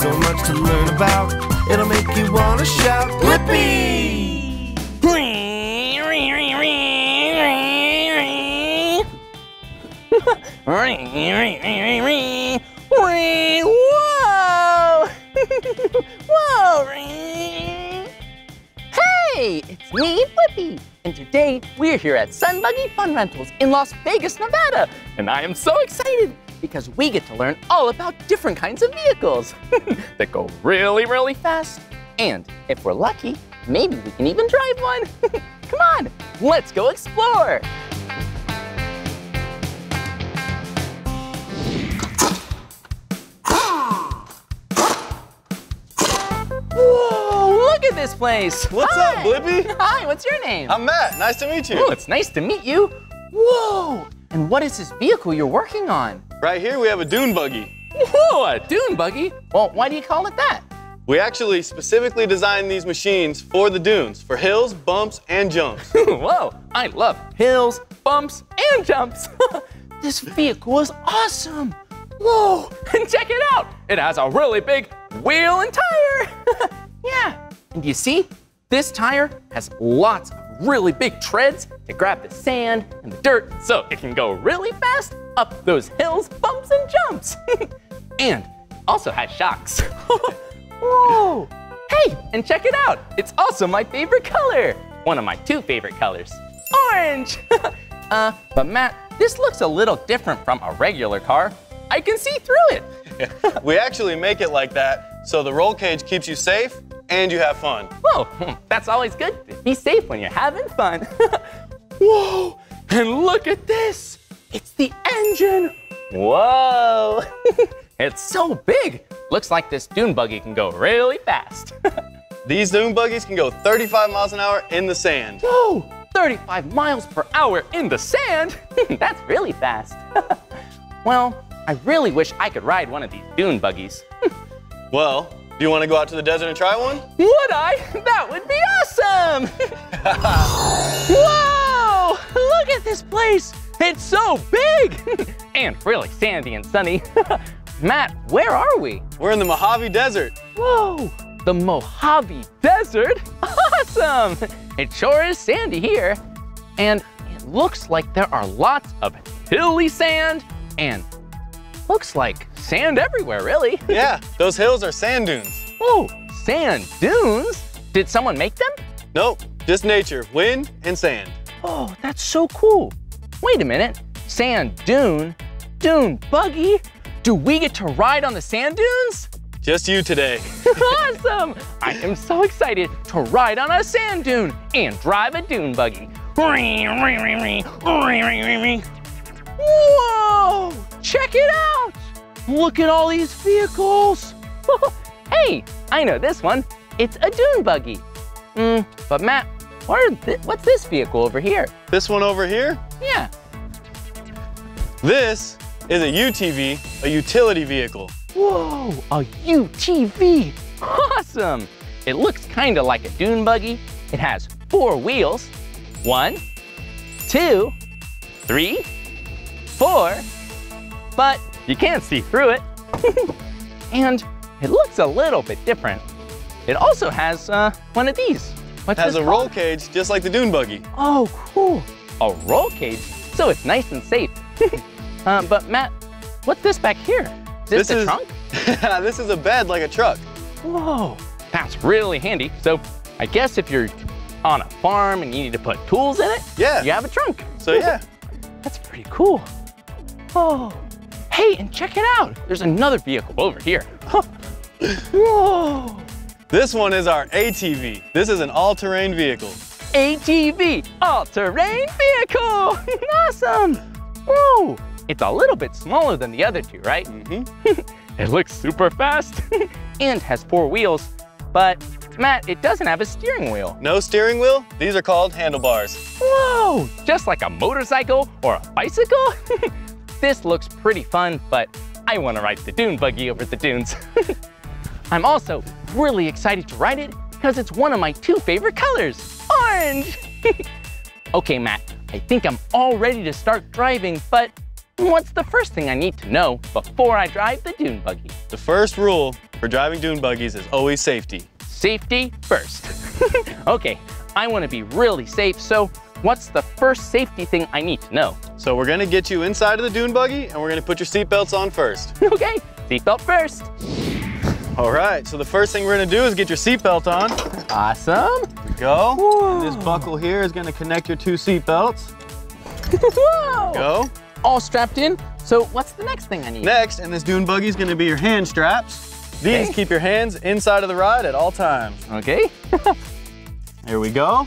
so much to learn about. It'll make you wanna shout, Blippi! Whoa! Whoa! Hey, it's me, Blippi, and today we're here at Sun Buggy Fun Rentals in Las Vegas, Nevada, and I am so excited because we get to learn all about different kinds of vehicles that go really, really fast. And if we're lucky, maybe we can even drive one. Come on, let's go explore. Whoa, look at this place. What's up, Blippi? Hi, what's your name? I'm Matt, nice to meet you. Oh, it's nice to meet you. Whoa, and what is this vehicle you're working on? Right here, we have a dune buggy. Whoa, a dune buggy? Well, why do you call it that? We actually specifically designed these machines for the dunes, for hills, bumps, and jumps. Whoa, I love hills, bumps, and jumps. This vehicle is awesome. Whoa, and check it out. It has a really big wheel and tire. Yeah, and you see, this tire has lots of really big treads to grab the sand and the dirt so it can go really fast up those hills, bumps, and jumps. And also has shocks. Whoa! Hey, and check it out. It's also my favorite color. One of my two favorite colors, orange. But Matt, this looks a little different from a regular car. I can see through it. We actually make it like that so the roll cage keeps you safe and you have fun. Whoa, that's always good. Be safe when you're having fun. Whoa, and look at this. It's the engine. Whoa, it's so big. Looks like this dune buggy can go really fast. These dune buggies can go 35 miles an hour in the sand. Whoa, 35 miles per hour in the sand? That's really fast. Well, I really wish I could ride one of these dune buggies. Well, do you want to go out to the desert and try one? Would I? That would be awesome. Whoa, look at this place. It's so big! And really sandy and sunny. Matt, where are we? We're in the Mojave Desert. Whoa, the Mojave Desert? Awesome! It sure is sandy here. And it looks like there are lots of hilly sand and looks like sand everywhere, really. Yeah, those hills are sand dunes. Oh, sand dunes? Did someone make them? Nope, just nature, wind and sand. Oh, that's so cool. Wait a minute, sand dune, dune buggy? Do we get to ride on the sand dunes? Just you today. Awesome, I am so excited to ride on a sand dune and drive a dune buggy. Whoa, check it out. Look at all these vehicles. Hey, I know this one, it's a dune buggy. But Matt, what's this vehicle over here? This one over here? Yeah. This is a UTV, a utility vehicle. Whoa, a UTV, awesome. It looks kind of like a dune buggy. It has 4 wheels, 1, 2, 3, 4, but you can't see through it. And it looks a little bit different. It also has one of these. What's this called? It has a roll cage just like the dune buggy. Oh, cool. A roll cage, so it's nice and safe. But Matt, what's this back here? Is this a trunk? This is a bed like a truck. Whoa, that's really handy. So I guess if you're on a farm and you need to put tools in it, yeah, you have a trunk. So yeah. That's pretty cool. Oh, hey, and check it out. There's another vehicle over here. Whoa. This one is our ATV. This is an all-terrain vehicle. ATV, all-terrain vehicle. Awesome. Whoa, it's a little bit smaller than the other two, right? It looks super fast and has 4 wheels, but Matt, it doesn't have a steering wheel. No steering wheel? These are called handlebars. Whoa, just like a motorcycle or a bicycle? This looks pretty fun, but I want to ride the dune buggy over the dunes. I'm also really excited to ride it because it's one of my 2 favorite colors, orange. Okay, Matt, I think I'm all ready to start driving, but what's the first thing I need to know before I drive the dune buggy? The first rule For driving dune buggies is always safety. Safety first. Okay, I want to be really safe, so what's the first safety thing I need to know? So we're going to get you inside of the dune buggy and we're going to put your seatbelts on first. Okay, seatbelt first. All right, so the first thing we're going to do is get your seatbelt on. Awesome. There we go. And this buckle here is going to connect your two seatbelts. Go. All strapped in. So what's the next thing I need? Next, and this dune buggy is going to be your hand straps. These keep your hands inside of the ride at all times. Okay. There we go.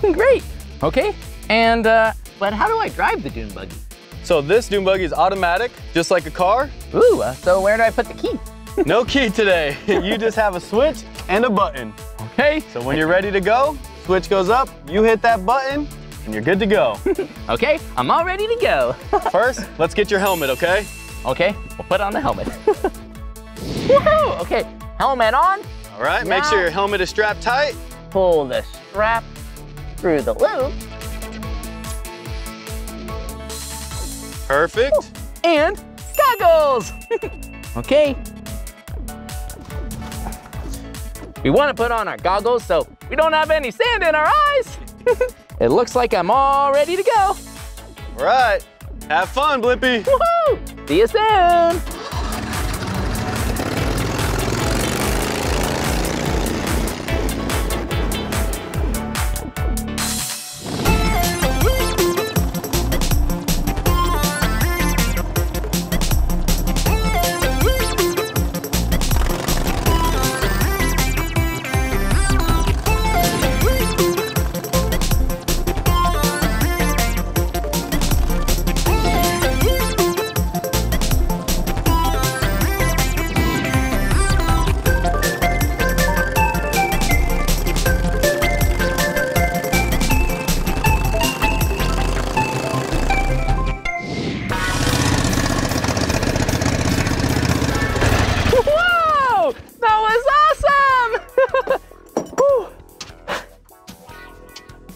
Great. Okay. And but how do I drive the dune buggy? So this dune buggy is automatic, just like a car. Ooh. So where do I put the key? No key today. You just have a switch and a button. Okay. So when you're ready to go, switch goes up. You hit that button, and you're good to go. Okay. I'm all ready to go. First, let's get your helmet. Okay. Okay. We'll put on the helmet. Woohoo! Okay, helmet on. All right, now, make sure your helmet is strapped tight. Pull the strap through the loop. Perfect. Oh, and goggles. Okay. We want to put on our goggles so we don't have any sand in our eyes. It looks like I'm all ready to go. All right, have fun, Blippi. Woohoo! See you soon.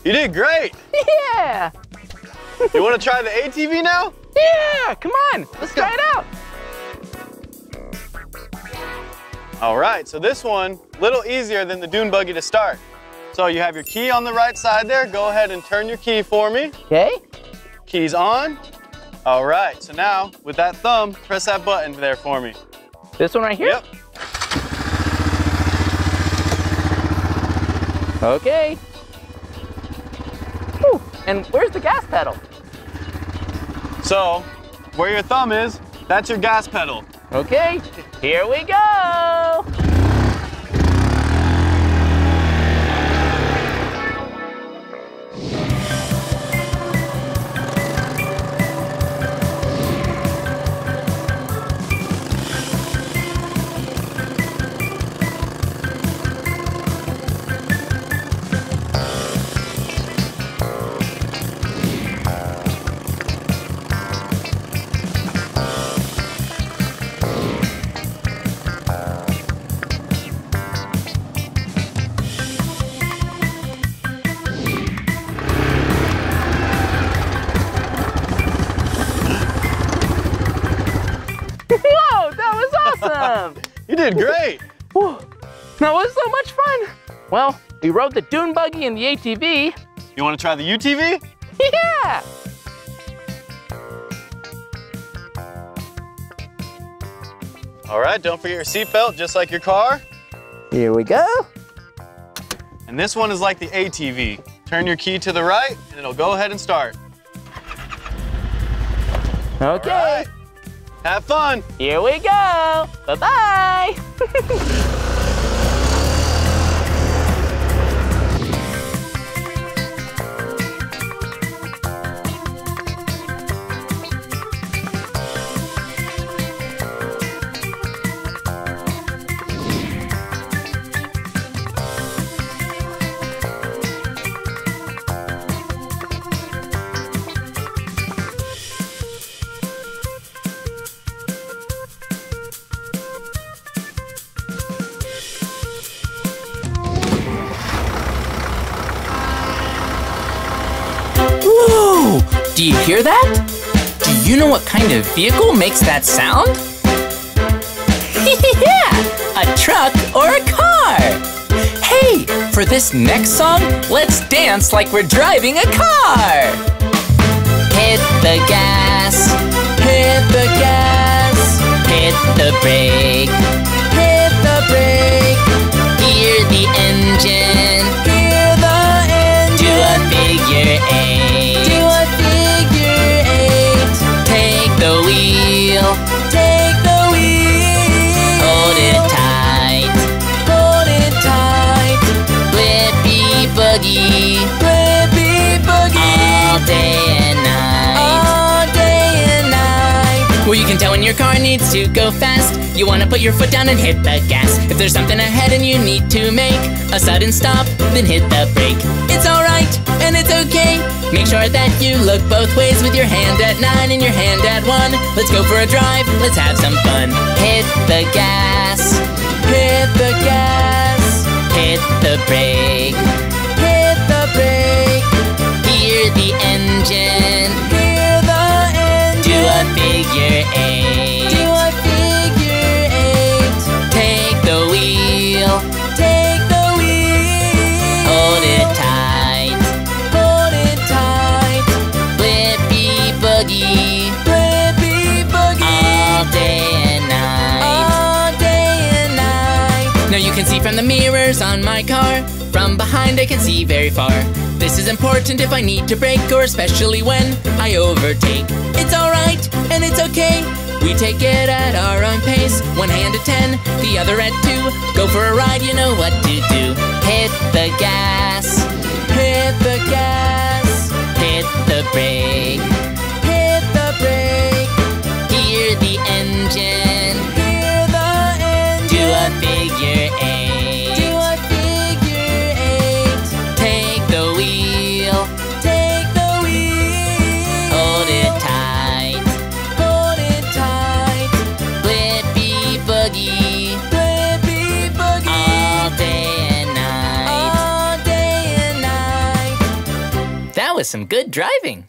You did great! Yeah! You want to try the ATV now? Yeah! Come on! Let's try it out! All right, so this one, a little easier than the dune buggy to start. So you have your key on the right side there. Go ahead and turn your key for me. Okay. Key's on. All right, so now with that thumb, press that button there for me. This one right here? Yep. Okay. And where's the gas pedal? So, where your thumb is, that's your gas pedal. Okay, here we go. You did great. Whoa. That was so much fun. Well, we rode the dune buggy and the ATV. You want to try the UTV? Yeah. All right, don't forget your seatbelt, just like your car. Here we go. And this one is like the ATV. Turn your key to the right, and it'll go ahead and start. Okay. All right. Have fun. Here we go. Bye-bye. Do you hear that? Do you know what kind of vehicle makes that sound? Yeah, a truck, or a car. Hey, for this next song, let's dance like we're driving a car. Hit the gas, hit the gas, hit the brake, hit the brake. Hear the engine, hear the engine. Do a figure eight, do a figure eight. Take the wheel, take the wheel. Hold it tight, Blippi boogie, Blippi boogie. All day and night, all day and night. Well, you can tell when your car needs to go fast. You wanna put your foot down and hit the gas. If there's something ahead and you need to make a sudden stop, then hit the brake. It's alright and it's okay. Make sure that you look both ways with your hand at 9 and your hand at 1. Let's go for a drive, let's have some fun. Hit the gas, hit the gas, hit the brake, hit the brake. Hear the engine, hear the engine. Do a figure eight, do a figure eight. Take the wheel, take the wheel. Hold it tight, Blippi boogie, Blippi boogie. All day and night, all day and night. Now you can see from the mirrors on my car, from behind I can see very far. This is important if I need to brake, or especially when I overtake. It's alright and it's okay. We take it at our own pace. One hand at 10, the other at 2. Go for a ride, you know what to do. Hit the gas, hit the gas, hit the brake, hit the brake. Hear the engine, hear the engine. Do a figure eight, do a figure eight. Take the wheel, take the wheel. Hold it tight, Blippi boogie, all day and night. That was some good driving.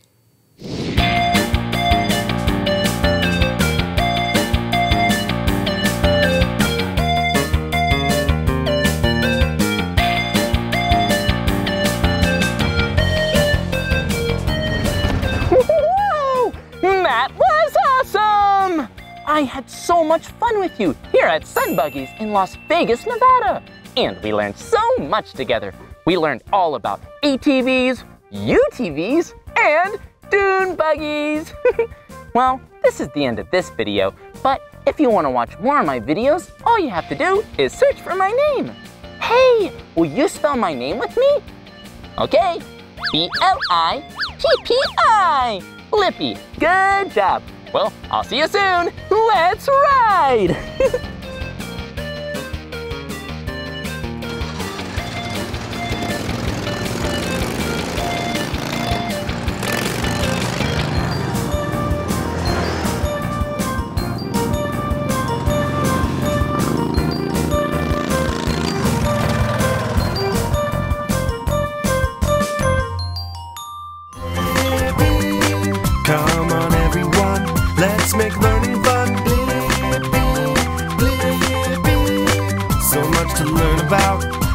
That was awesome! I had so much fun with you here at Sun Buggies in Las Vegas, Nevada. And we learned so much together. We learned all about ATVs, UTVs, and dune buggies. Well, this is the end of this video, but if you want to watch more of my videos, all you have to do is search for my name. Hey, will you spell my name with me? Okay, B-L-I-P-P-I. Blippi, good job. Well, I'll see you soon. Let's ride.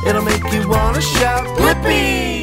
It'll make you wanna shout, Blippi!